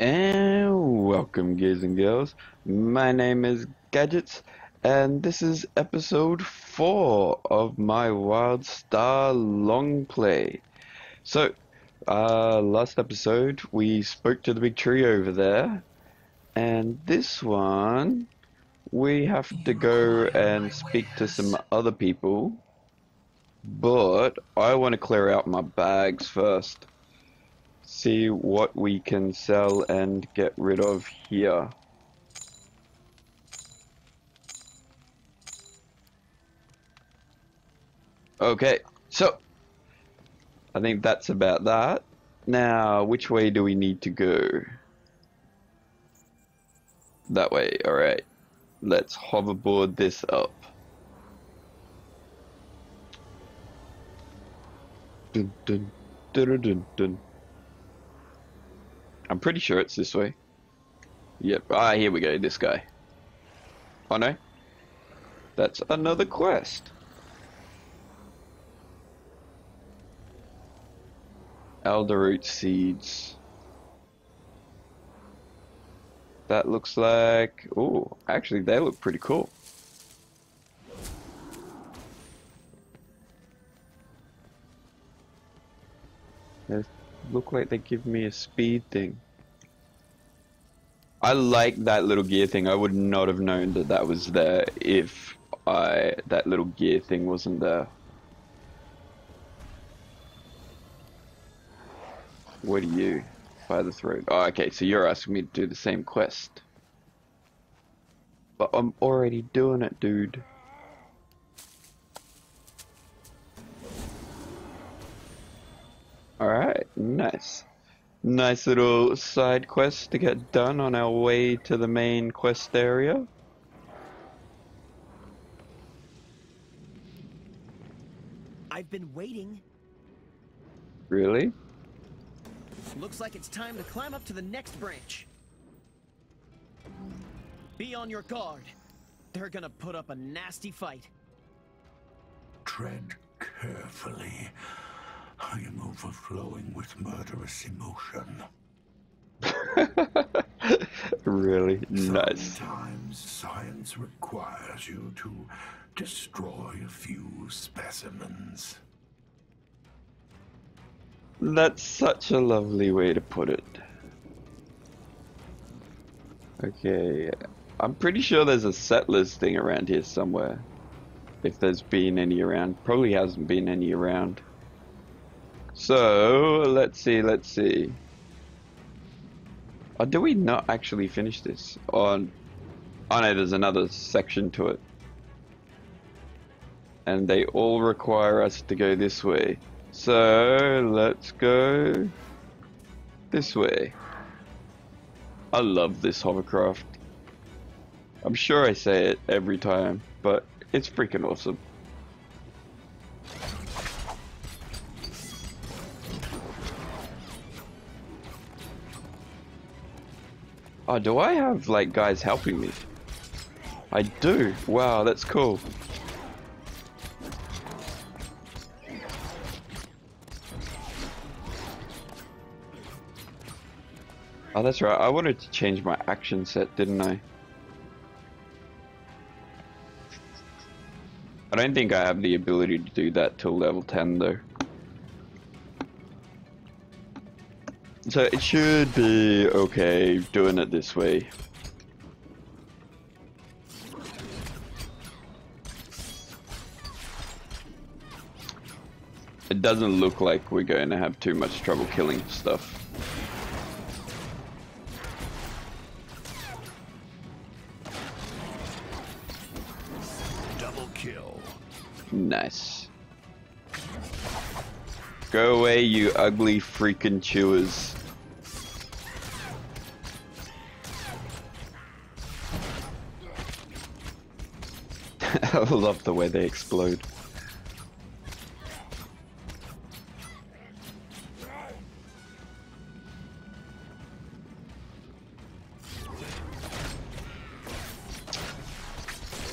And welcome, guys and girls. My name is Gadgets, and this is episode 4 of my WildStar long play. So, last episode we spoke to the big tree over there, and this one we have to go and speak to some other people. But I want to clear out my bags first. See what we can sell and get rid of here. Okay, so I think that's about that. Now, which way do we need to go? That way, alright. Let's hoverboard this up. Dun, dun, dun, dun, dun. I'm pretty sure it's this way. Yep. Ah, here we go. This guy. Oh no. That's another quest. Elderroot seeds. That looks like... Ooh, actually they look pretty cool. They look like they give me a speed thing. I like that little gear thing. I would not have known that that was there if that little gear thing wasn't there. What are you? By the throat. Oh, okay, so you're asking me to do the same quest. But I'm already doing it, dude. Alright, nice. Nice little side quest to get done on our way to the main quest area. I've been waiting. Really? Looks like it's time to climb up to the next branch. Be on your guard. They're gonna put up a nasty fight. Tread carefully. I am overflowing with murderous emotion. Really nice. Sometimes science requires you to destroy a few specimens. That's such a lovely way to put it. Okay, I'm pretty sure there's a settlers thing around here somewhere. If there's been any around. Probably hasn't been any around. So, let's see. Oh, do we not actually finish this? Oh no, there's another section to it. And they all require us to go this way. So, let's go this way. I love this hovercraft. I'm sure I say it every time, but it's freaking awesome. Oh, do I have, like, guys helping me? I do. Wow, that's cool. Oh, that's right. I wanted to change my action set, didn't I? I don't think I have the ability to do that till level 10, though. So it should be okay doing it this way. It doesn't look like we're going to have too much trouble killing stuff. Nice. Go away, you ugly freaking chewers. I love the way they explode.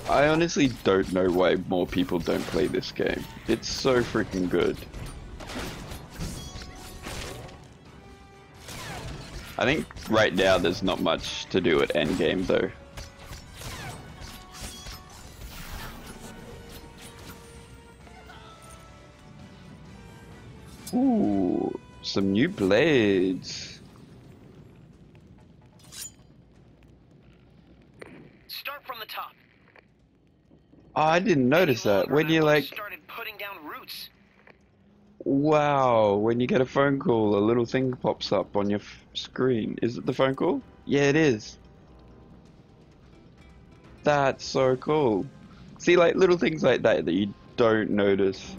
I honestly don't know why more people don't play this game. It's so freaking good. I think right now there's not much to do at endgame though. Ooh, some new blades. Start from the top. Oh, I didn't notice that. When you like started putting down roots. Wow, when you get a phone call, a little thing pops up on your screen. Is it the phone call? Yeah, it is. That's so cool. See, like little things like that that you don't notice.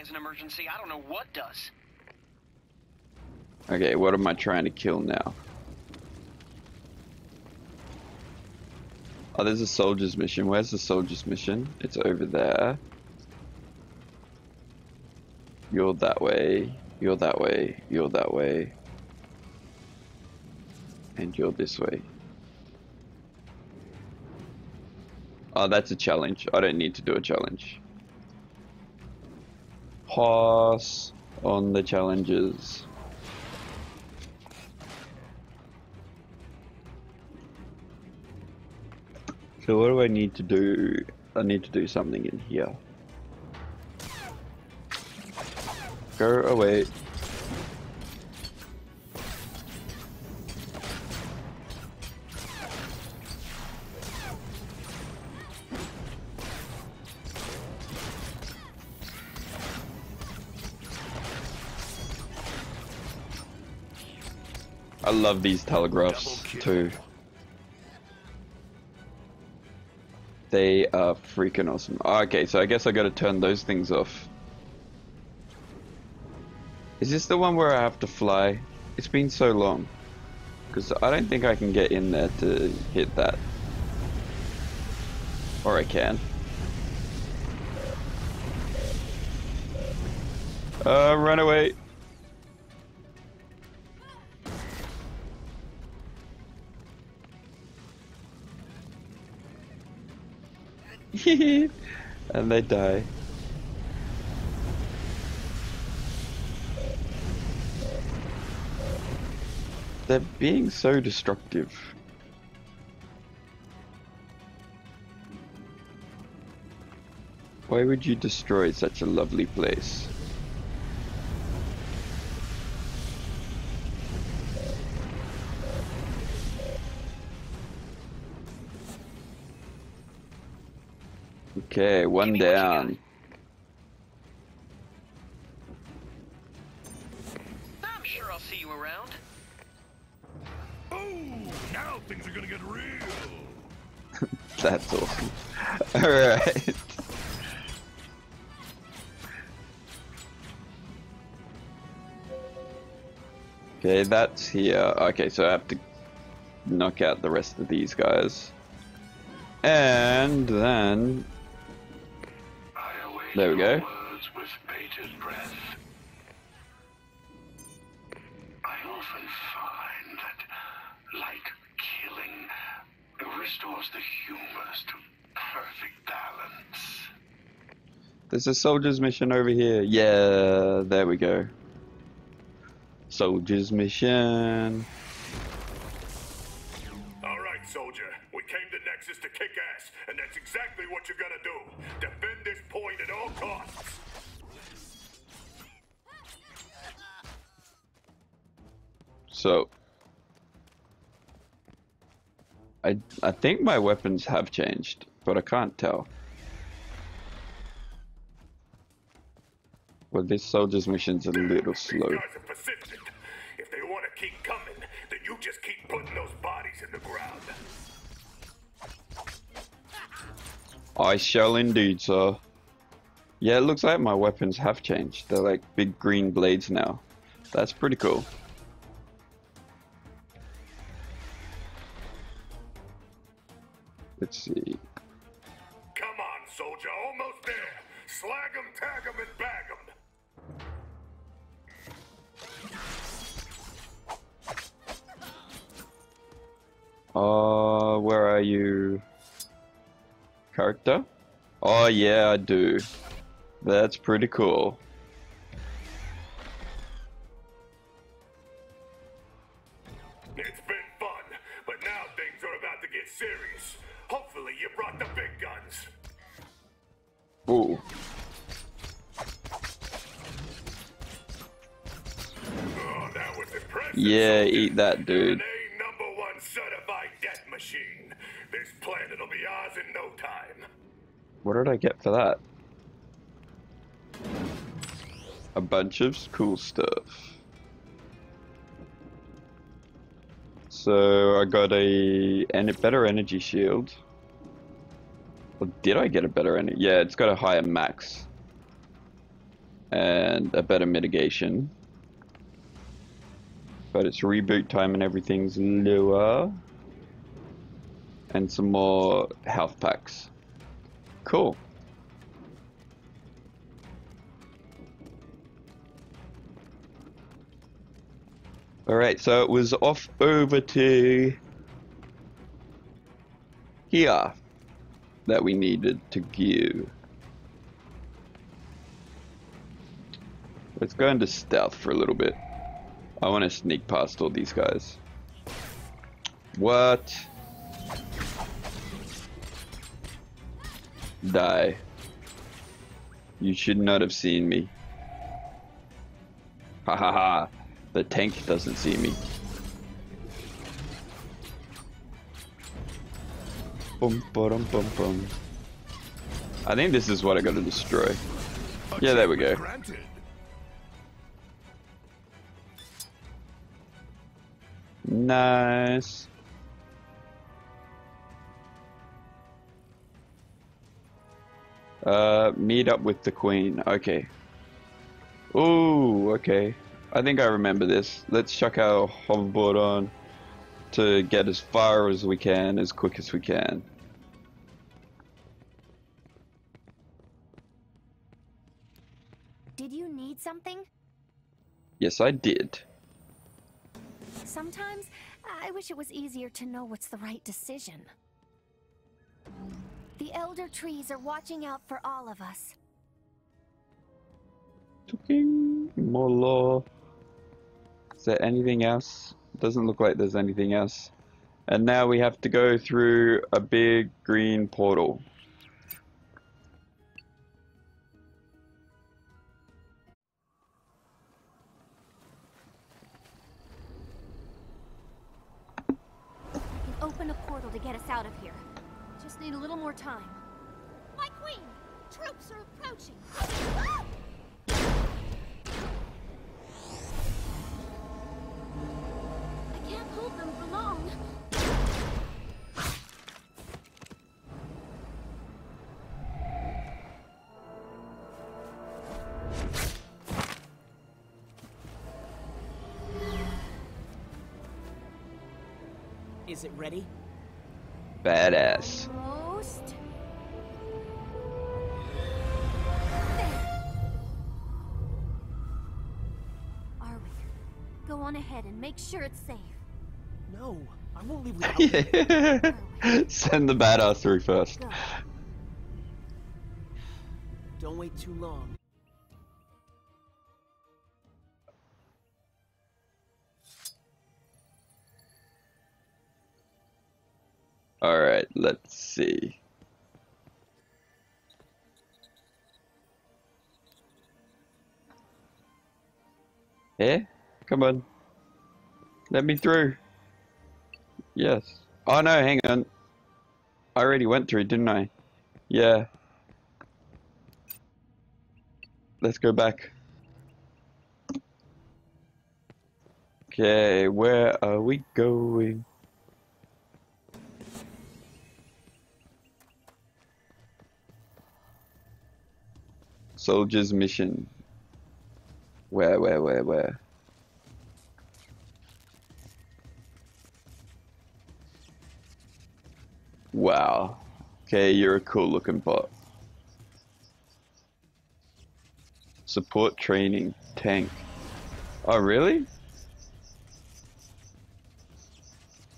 As an emergency, I don't know what does. Okay, what am I trying to kill now? Oh, there's a soldier's mission. Where's the soldier's mission? It's over there. You're that way. You're that way. You're that way. And you're this way. Oh, that's a challenge. I don't need to do a challenge. Pass on the challenges. So what do I need to do? I need to do something in here. Go away. I love these telegraphs too. They are freaking awesome. Okay, so I guess I gotta turn those things off. Is this the one where I have to fly? It's been so long. Because I don't think I can get in there to hit that. Or I can. Run away. And they die. They're being so destructive. Why would you destroy such a lovely place? Okay, one down. I'm sure I'll see you around. Oh, now things are gonna get real. That's awesome. All right. Okay, that's here. Okay, so I have to knock out the rest of these guys, and then. There we go. With bated breath. I often find that, like killing, restores the humors to perfect balance. There's a soldier's mission over here. Yeah, there we go. Soldier's mission. Soldier, we came to Nexus to kick ass, and that's exactly what you're gonna do. Defend this point at all costs. So, I think my weapons have changed, but I can't tell. Well, this soldier's mission's a little slow. These guys are persistent. If they want to keep coming, then you just keep putting those bodies in the ground. I shall indeed, sir. Yeah, it looks like my weapons have changed. They're like big green blades now. That's pretty cool. Let's see. Come on, soldier. Almost there. Slag 'em, tag 'em, and bag 'em. Where are you? Character? Oh yeah, I do. That's pretty cool. serious. Hopefully you brought the big guns. Ooh. Oh, that was impressive. Yeah, eat that, dude. #1 certified death machine. This planet'll be ours in no time. What did I get for that? A bunch of cool stuff. So I got a better energy shield. Or did I get a better energy? Yeah, it's got a higher max. And a better mitigation. But its reboot time and everything's lower. And some more health packs. Cool. Alright, so it was off over to here that we needed to give. Let's go into stealth for a little bit. I want to sneak past all these guys. What? Die. You should not have seen me. Ha ha ha. The tank doesn't see me. Bum, ba-dum, bum, bum. I think this is what I gotta destroy. Yeah, there we go. Nice. Meet up with the queen. Okay. Ooh, okay. I think I remember this. Let's chuck our hoverboard on to get as far as we can, as quick as we can. Did you need something? Yes, I did. Sometimes I wish it was easier to know what's the right decision. The elder trees are watching out for all of us. Talking more lore. Is there anything else? Doesn't look like there's anything else. And now we have to go through a big green portal. You open a portal to get us out of here. Just need a little more time. My queen! Troops are approaching! Ah! Is it ready? Badass. Almost. Are we? Go on ahead and make sure it's safe. No, I won't leave without you. Send the badass through first. Go. Don't wait too long. All right, let's see. Eh? Come on. Let me through. Yes. Oh no, hang on. I already went through, didn't I? Yeah. Let's go back. Okay, where are we going? Soldier's mission. Where? Wow. Okay, you're a cool looking bot. Support training tank. Oh, really?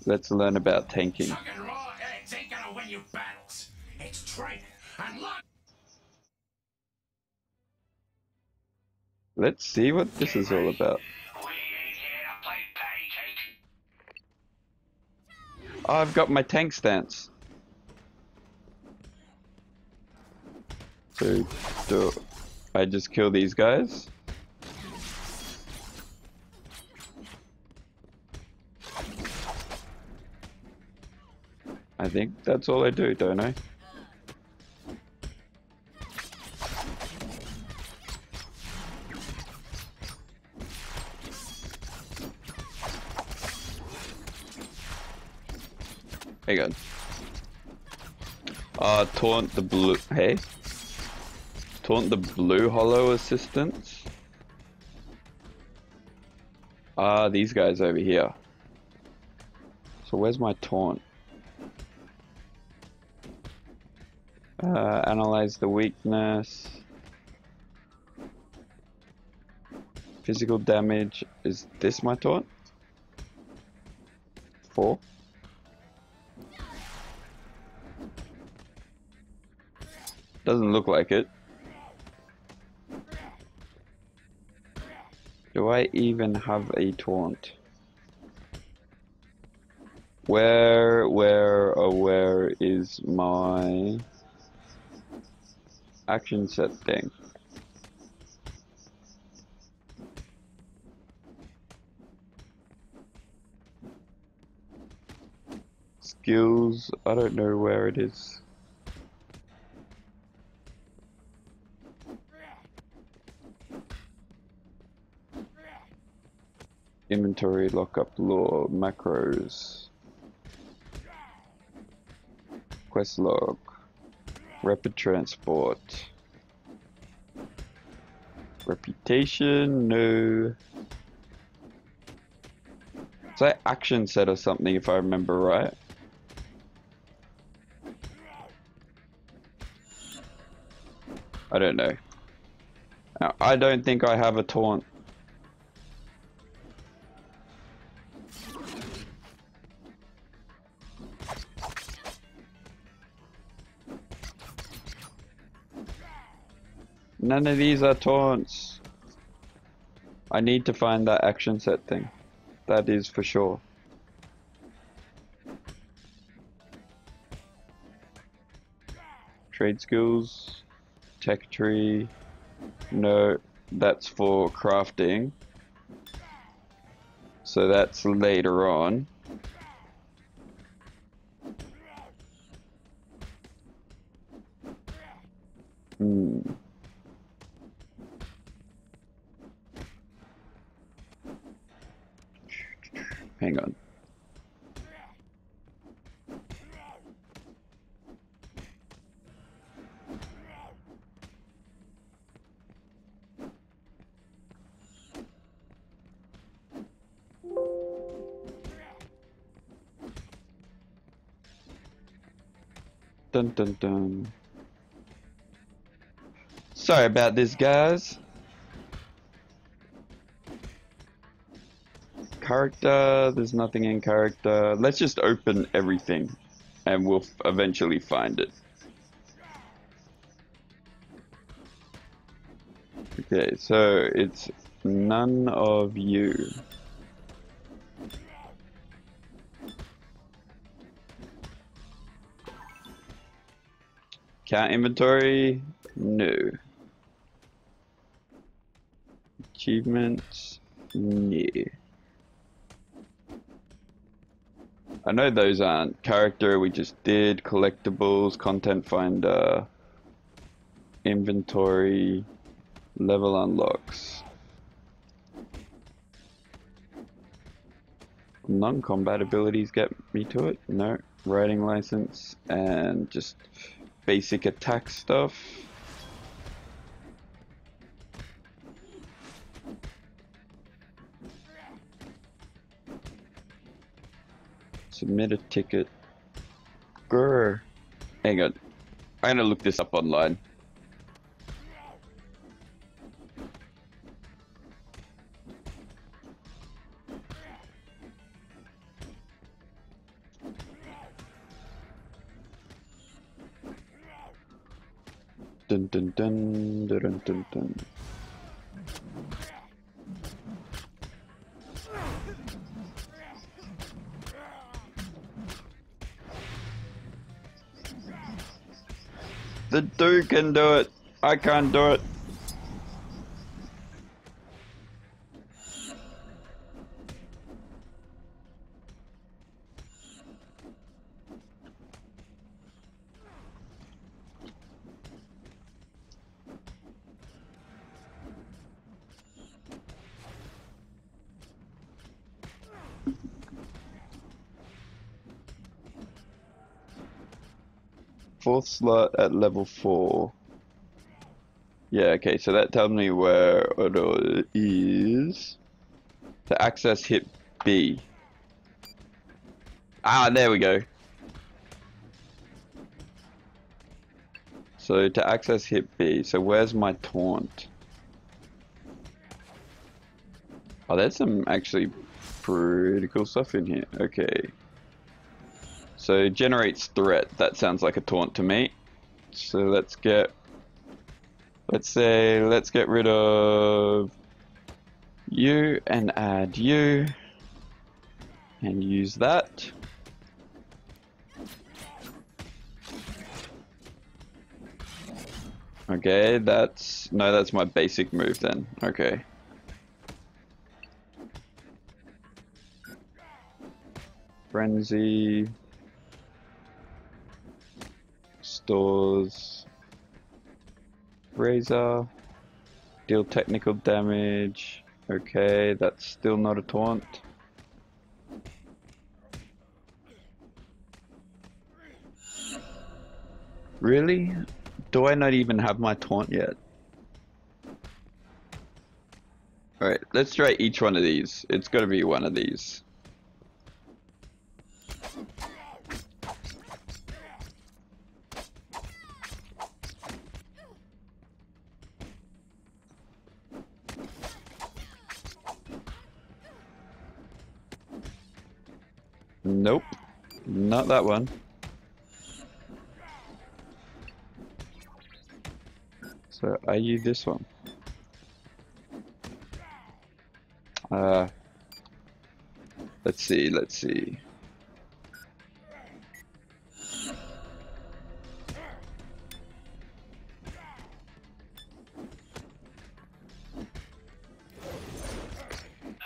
Let's learn about tanking. Fucking raw eggs ain't gonna win you battles. It's training and luck. Let's see what this is all about. I've got my tank stance. So do I just kill these guys? I think that's all I do, don't I? Hang on. Taunt the blue. Hey? Taunt the blue hollow assistance. Ah, these guys over here. So where's my taunt? Analyze the weakness. Physical damage. Is this my taunt? 4. Doesn't look like it. Do I even have a taunt? Where is my action set thing? Skills, I don't know where it is. Inventory, lockup, lore, macros, quest log, rapid transport, reputation, no. It's like action set or something if I remember right. I don't know. Now, I don't think I have a taunt. None of these are taunts. I need to find that action set thing. That is for sure. Trade skills, tech tree. No, that's for crafting. So that's later on. Hang on. Dun dun dun. Sorry about this, guys. Character, there's nothing in character. Let's just open everything and we'll eventually find it. Okay, so it's none of you. Count inventory, no. Achievements, no. I know those aren't. Character, we just did. Collectibles, content finder, inventory, level unlocks. Non-combat abilities get me to it? No. Riding license and just basic attack stuff. Submit a ticket. Grr. Hang on. I'm gonna look this up online. Dun dun dun dun dun dun dun. The dude can do it. I can't do it. Fourth slot at level 4. Yeah, okay, so that tells me where it is. To access, hit B. Ah, there we go. So to access, hit B. So where's my taunt? Oh, there's some actually pretty cool stuff in here. Okay. So generates threat, that sounds like a taunt to me. So let's get rid of you and add you and use that. Okay, that's my basic move then, okay. Frenzy. Stores, razor, deal technical damage. Okay, that's still not a taunt. Really? Do I not even have my taunt yet? Alright, let's try each one of these. It's gotta be one of these. Nope, not that one. So I use this one. Let's see.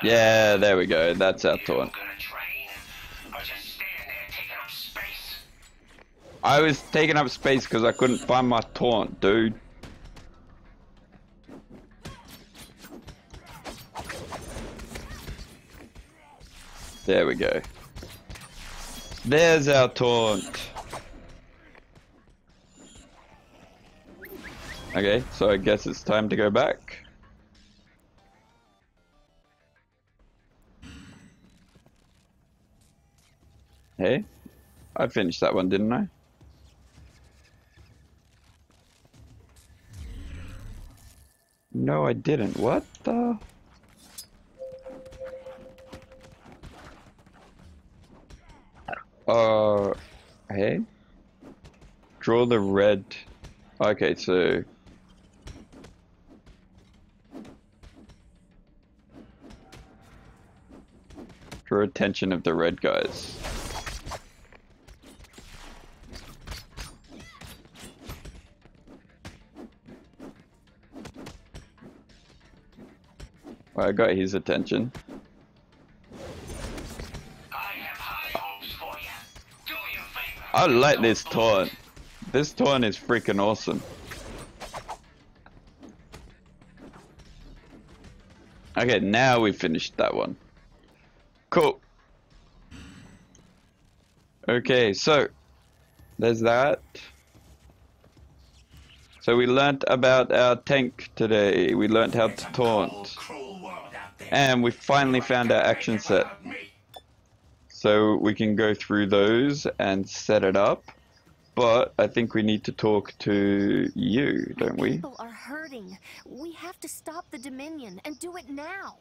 Yeah, there we go, that's our taunt. I was taking up space because I couldn't find my taunt, dude. There we go. There's our taunt. Okay, so I guess it's time to go back. Hey, I finished that one, didn't I? No, I didn't. What the? Hey? Draw the red. Okay, so. Draw attention of the red guys. I got his attention. I have high hopes for you. Do your favor. I like this taunt. This taunt is freaking awesome. Okay, now we finished that one. Cool. Okay, so there's that. So we learnt about our tank today. We learnt how to taunt. And we finally found our action set. So we can go through those and set it up. But I think we need to talk to you, don't we? People are hurting. We have to stop the Dominion and do it now.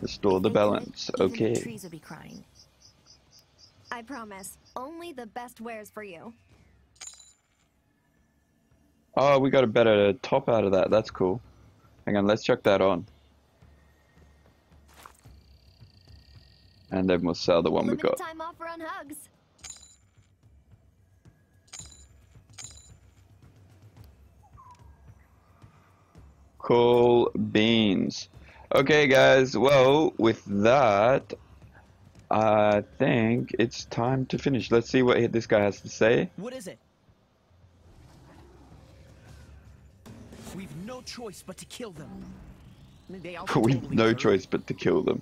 Restore the balance. Okay. The trees will be crying. I promise, only the best wares for you. Oh, we got a better top out of that. That's cool. Hang on, let's chuck that on. And then we'll sell the one we got. Time offer on hugs. Cool beans. Okay, guys. Well, with that, I think it's time to finish. Let's see what this guy has to say. What is it? We've no choice but to kill them. We've no choice but to kill them.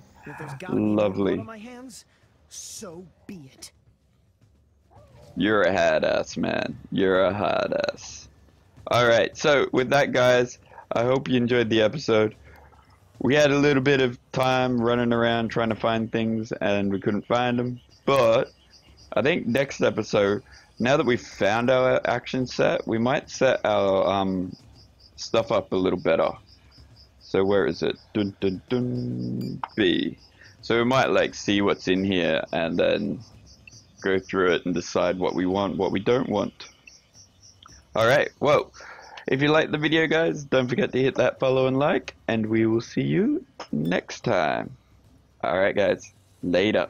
Lovely. On my hands, so be it. You're a hard ass, man. You're a hard ass. All right. So with that, guys, I hope you enjoyed the episode. We had a little bit of time running around trying to find things, and we couldn't find them. But I think next episode, now that we've found our action set, we might set our stuff up a little better. So where is it? Dun, dun, dun, B. So we might like see what's in here and then go through it and decide what we want, what we don't want. All right. Well, if you liked the video, guys, don't forget to hit that follow and like, and we will see you next time. All right, guys. Later.